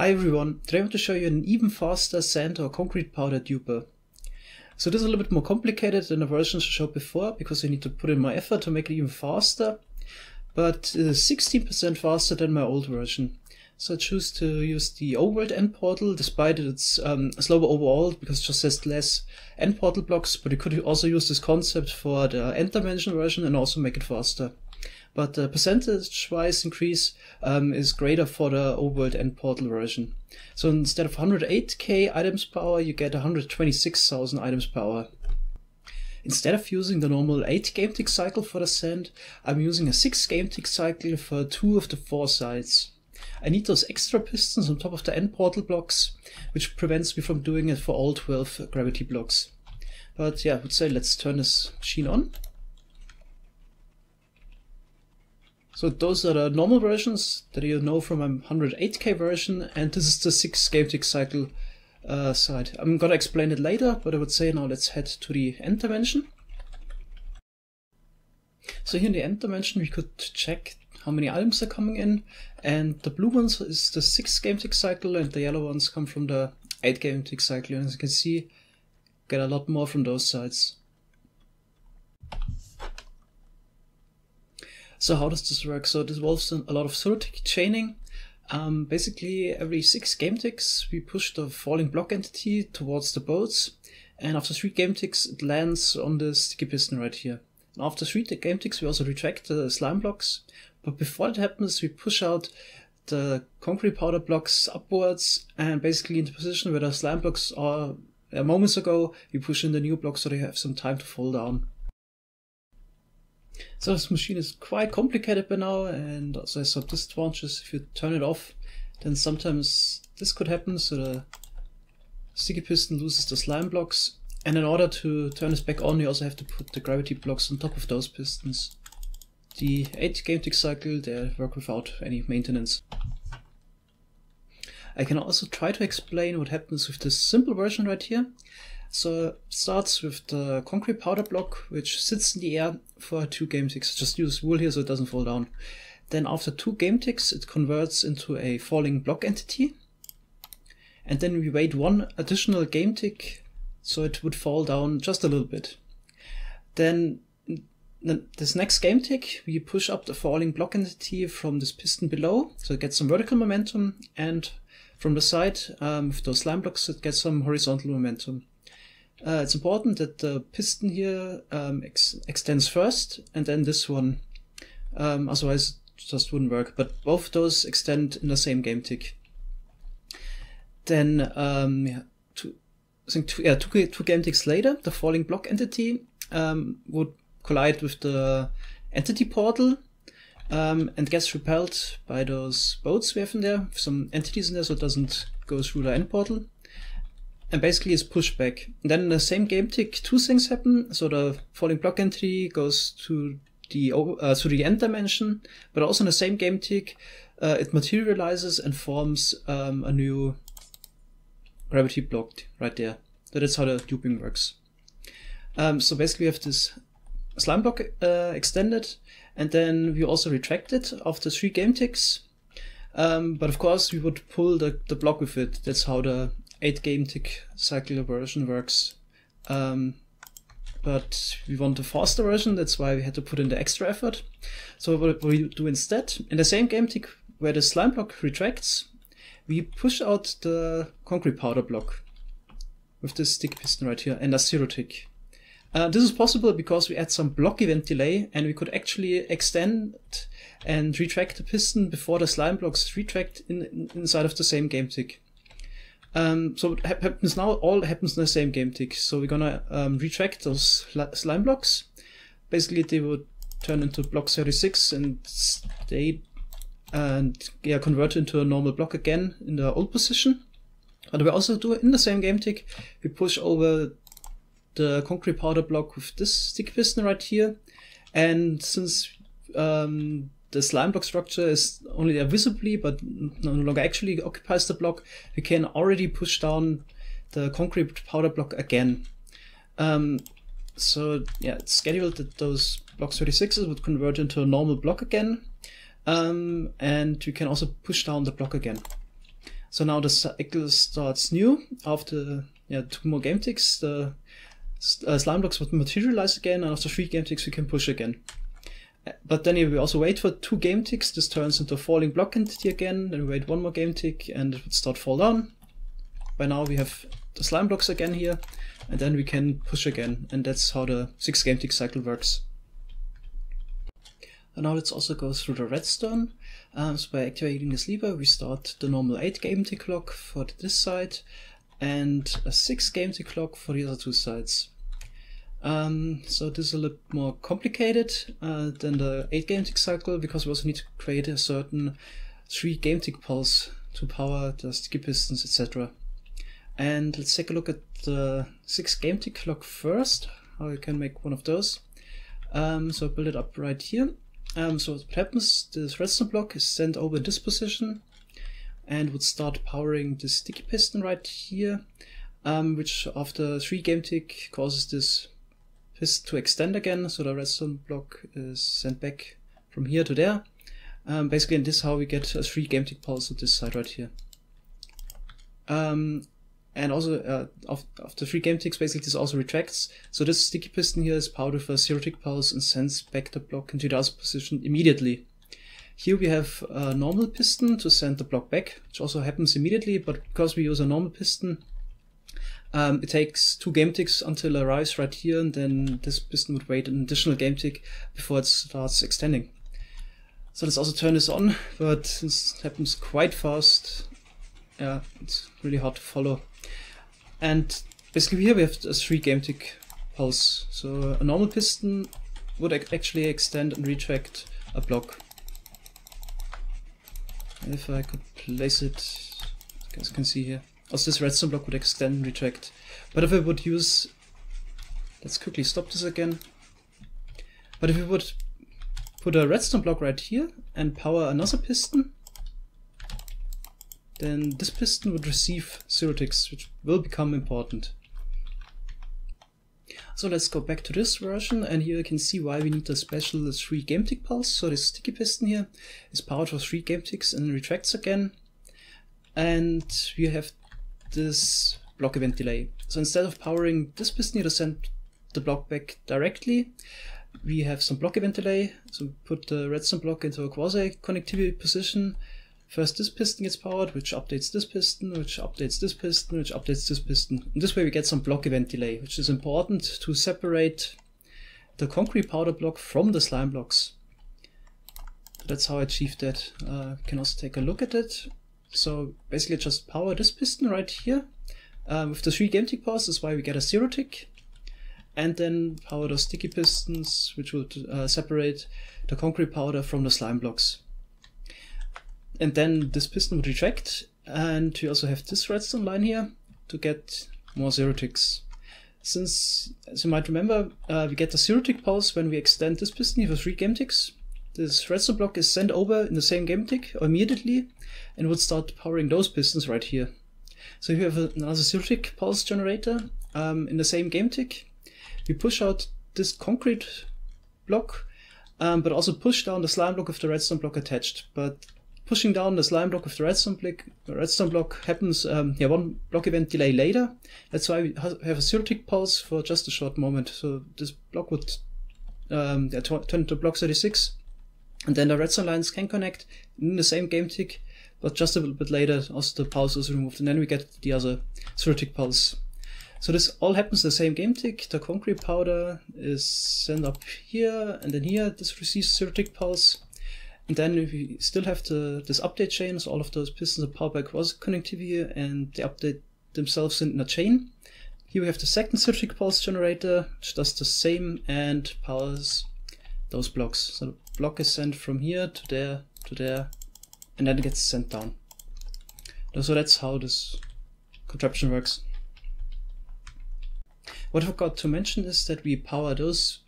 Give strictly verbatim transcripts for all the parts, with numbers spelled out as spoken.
Hi everyone, today I want to show you an even faster sand or concrete powder duper. So this is a little bit more complicated than the versions I showed before because I need to put in my effort to make it even faster, but sixteen percent uh, faster than my old version. So I choose to use the overworld end portal, despite that it's um, slower overall because it just has less end portal blocks, but you could also use this concept for the end dimension version and also make it faster. But the percentage-wise increase um, is greater for the overworld end portal version. So instead of one hundred eight K items per hour, you get one hundred twenty-six thousand items per hour. Instead of using the normal eight game tick cycle for the sand, I'm using a six game tick cycle for two of the four sides. I need those extra pistons on top of the end portal blocks, which prevents me from doing it for all twelve gravity blocks. But yeah, I would say let's turn this machine on. So those are the normal versions that you know from my one hundred eight K version, and this is the six game tick cycle uh, side. I'm gonna explain it later, but I would say now let's head to the end dimension. So here in the end dimension we could check how many items are coming in, and the blue ones is the six game tick cycle and the yellow ones come from the eight game tick cycle, and as you can see, get a lot more from those sides. So how does this work? So this involves a lot of zero-tick chaining. Um, basically, every six game ticks, we push the falling block entity towards the boats, and after three game ticks, it lands on the sticky piston right here. And after three game ticks, we also retract the slime blocks, but before that happens, we push out the concrete powder blocks upwards, and basically in the position where the slime blocks are uh, moments ago, we push in the new blocks so they have some time to fall down. So this machine is quite complicated by now, and also has some disadvantages. If you turn it off, then sometimes this could happen, so the sticky piston loses the slime blocks, and in order to turn this back on you also have to put the gravity blocks on top of those pistons. The eight game tick cycle, they work without any maintenance. I can also try to explain what happens with this simple version right here. So it starts with the concrete powder block, which sits in the air for two game ticks. Just use wool here so it doesn't fall down. Then after two game ticks, it converts into a falling block entity. And then we wait one additional game tick, so it would fall down just a little bit. Then this next game tick, we push up the falling block entity from this piston below, so it gets some vertical momentum, and from the side, um, with those slime blocks, it gets some horizontal momentum. Uh, it's important that the piston here um, ex extends first and then this one, um, otherwise it just wouldn't work, but both those extend in the same game tick. Then um, yeah, two, I think two, yeah, two, two game ticks later, the falling block entity um, would collide with the entity portal um, and gets repelled by those boats we have in there, some entities in there, so it doesn't go through the end portal. And basically it's pushed back. And then in the same game tick, two things happen. So the falling block entity goes to the uh, to the end dimension, but also in the same game tick, uh, it materializes and forms um, a new gravity block right there. So that's how the duping works. Um, so basically we have this slime block uh, extended, and then we also retract it after three game ticks. Um, but of course we would pull the, the block with it. That's how the eight game tick cycle version works, um, but we want a faster version, that's why we had to put in the extra effort. So what we do instead, in the same game tick where the slime block retracts, we push out the concrete powder block with this stick piston right here and a zero tick. Uh, this is possible because we add some block event delay, and we could actually extend and retract the piston before the slime blocks retract in, in, inside of the same game tick. Um, so what happens now, all happens in the same game tick. So we're gonna um, retract those slime blocks. Basically they would turn into block thirty-six and stay and yeah, convert into a normal block again in the old position. But we also do it in the same game tick. We push over the concrete powder block with this stick piston right here. And since um, the slime block structure is only there visibly, but no longer actually occupies the block, we can already push down the concrete powder block again. Um, so yeah, it's scheduled that those block thirty-sixes would convert into a normal block again. Um, and we can also push down the block again. So now the cycle starts new. After yeah, two more game ticks, the uh, slime blocks would materialize again, and after three game ticks we can push again. But then if we also wait for two game ticks, this turns into a falling block entity again, and we wait one more game tick and it would start fall down. By now we have the slime blocks again here, and then we can push again, and that's how the six game tick cycle works. And now let's also go through the redstone. Um, so by activating this lever, we start the normal eight game tick clock for this side and a six game tick clock for the other two sides. Um, so this is a little more complicated uh, than the eight game tick cycle, because we also need to create a certain three game tick pulse to power the sticky pistons, et cetera. And let's take a look at the six game tick clock first, how you can make one of those. Um, so I build it up right here. Um, so what happens, this redstone block is sent over in this position and would start powering this sticky piston right here, um, which after three game tick causes this piston to extend again, so the redstone block is sent back from here to there. Um, basically, and this is how we get a three game tick pulse on this side right here. Um, and also uh, after three game ticks basically this also retracts, so this sticky piston here is powered with a zero tick pulse and sends back the block into the other position immediately. Here we have a normal piston to send the block back, which also happens immediately, but because we use a normal piston, um, it takes two game ticks until it arrives right here, and then this piston would wait an additional game tick before it starts extending. So let's also turn this on, but since it happens quite fast, yeah, it's really hard to follow. And basically here we have a three game tick pulse. So a normal piston would actually extend and retract a block. If I could place it, as you can see here. Also this redstone block would extend and retract. But if I would use... Let's quickly stop this again. But if we would put a redstone block right here and power another piston, then this piston would receive zero ticks, which will become important. So let's go back to this version, and here you can see why we need a special three game tick pulse. So this sticky piston here is powered for three game ticks and retracts again. And we have this block event delay. So instead of powering this piston here to send the block back directly, we have some block event delay. So we put the redstone block into a quasi-connectivity position. First this piston gets powered, which updates this piston, which updates this piston, which updates this piston. And this way we get some block event delay, which is important to separate the concrete powder block from the slime blocks. That's how I achieved that. Uh, can also take a look at it. So basically just power this piston right here. Um, with the three game tick pulse, that's why we get a zero tick. And then power those sticky pistons, which would uh, separate the concrete powder from the slime blocks. And then this piston would retract, and we also have this redstone line here to get more zero ticks. Since, as you might remember, uh, we get the zero tick pulse when we extend this piston here for three game ticks. This redstone block is sent over in the same game tick immediately and would start powering those pistons right here. So here we have another zero tick pulse generator um, in the same game tick. We push out this concrete block, um, but also push down the slime block with the redstone block attached. But pushing down the slime block with the redstone block, the redstone block happens um, yeah, one block event delay later. That's why we have a zero tick pulse for just a short moment. So this block would um, yeah, turn into block thirty-six, and then the redstone lines can connect in the same game tick, but just a little bit later also the pulse is removed, and then we get the other zero tick pulse. So this all happens in the same game tick. The concrete powder is sent up here, and then here this receives zero tick pulse. And then we still have the, this update chain, so all of those pistons are powered by quasi-connectivity and they update themselves in a chain. Here we have the second zero tick pulse generator, which does the same and powers those blocks. So the block is sent from here to there to there, and then it gets sent down. So that's how this contraption works. What I forgot to mention is that we power those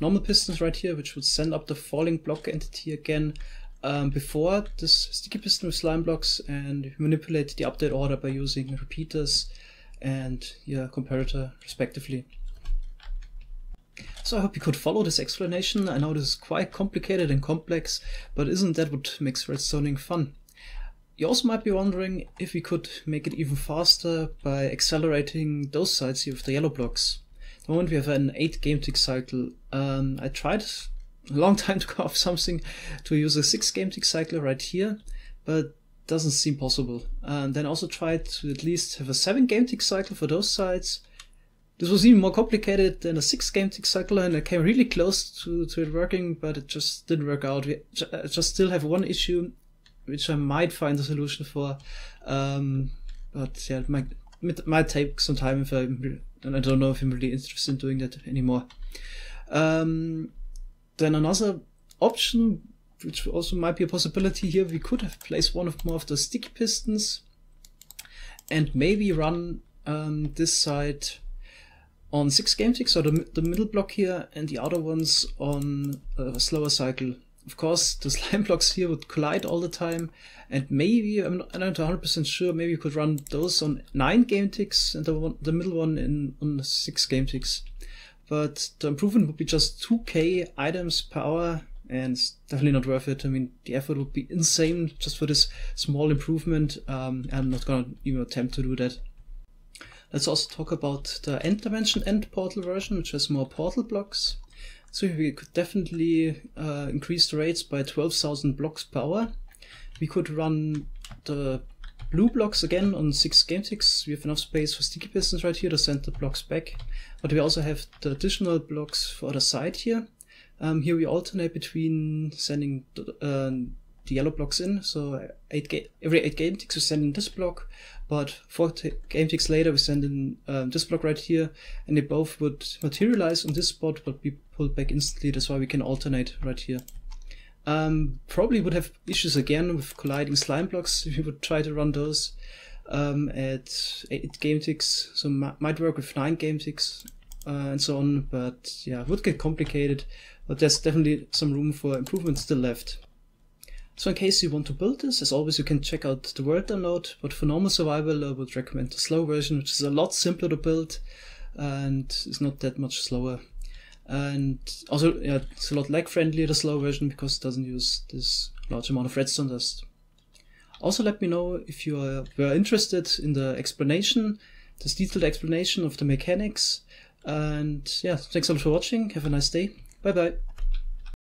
normal pistons right here, which would send up the falling block entity again um, before this sticky piston with slime blocks, and manipulate the update order by using repeaters and yeah, comparator respectively. So I hope you could follow this explanation. I know this is quite complicated and complex, but isn't that what makes redstoning fun? You also might be wondering if we could make it even faster by accelerating those sites here with the yellow blocks. At the moment we have an eight game tick cycle. Um, I tried a long time to go off something to use a six game tick cycle right here, but doesn't seem possible. And then also tried to at least have a seven game tick cycle for those sites. This was even more complicated than a six game tick cycle, and I came really close to, to it working, but it just didn't work out. We just still have one issue, which I might find a solution for, um, but yeah, it might, it might take some time, if I'm, and I don't know if I'm really interested in doing that anymore. Um, then another option, which also might be a possibility here, we could have placed one of more of the sticky pistons and maybe run um, this side on six game ticks, so the, the middle block here, and the outer ones on a slower cycle. Of course, the slime blocks here would collide all the time, and maybe, I'm not, I'm not one hundred percent sure, maybe you could run those on nine game ticks and the, one, the middle one in, on six game ticks. But the improvement would be just two K items per hour, and it's definitely not worth it. I mean, the effort would be insane just for this small improvement. Um, I'm not gonna even attempt to do that. Let's also talk about the end dimension end portal version, which has more portal blocks. So we could definitely uh, increase the rates by twelve thousand blocks per hour. We could run the blue blocks again on six game ticks. We have enough space for sticky pistons right here to send the blocks back. But we also have the additional blocks for the side here. Um, here we alternate between sending the, uh, the yellow blocks in. So eight every eight game ticks we send in this block, but four game ticks later we send in um, this block right here, and they both would materialize on this spot but be pulled back instantly. That's why we can alternate right here. Um, probably would have issues again with colliding slime blocks if we would try to run those um, at eight game ticks, so might work with nine game ticks uh, and so on, but yeah, it would get complicated, but there's definitely some room for improvement still left. So in case you want to build this, as always you can check out the world download, but for normal survival I would recommend the slow version, which is a lot simpler to build and is not that much slower. And also yeah, it's a lot lag friendlier, the slow version, because it doesn't use this large amount of redstone dust. Also let me know if you are, were interested in the explanation, this detailed explanation of the mechanics. And yeah, thanks a lot for watching, have a nice day, bye bye.